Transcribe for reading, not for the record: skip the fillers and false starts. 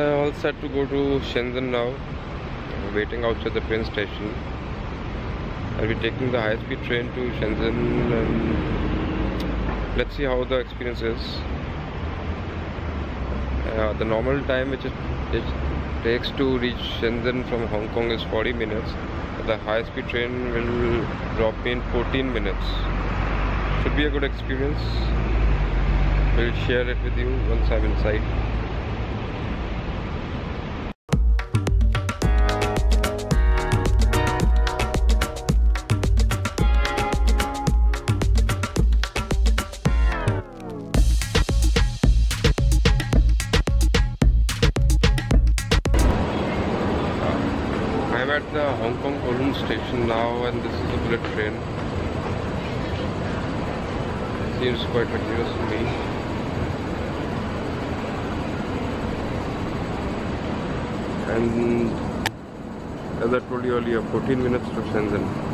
all set to go to Shenzhen now. I'm waiting outside the train station. I'll be taking the high-speed train to Shenzhen, and let's see how the experience is. The normal time which it takes to reach Shenzhen from Hong Kong is 40 minutes. The high-speed train will drop me in 14 minutes. Should be a good experience. We'll share it with you once I'm inside. I'm at the Hong Kong Kowloon station now, and this is a bullet train. Seems quite luxurious to me. And as I told you earlier, 14 minutes to Shenzhen.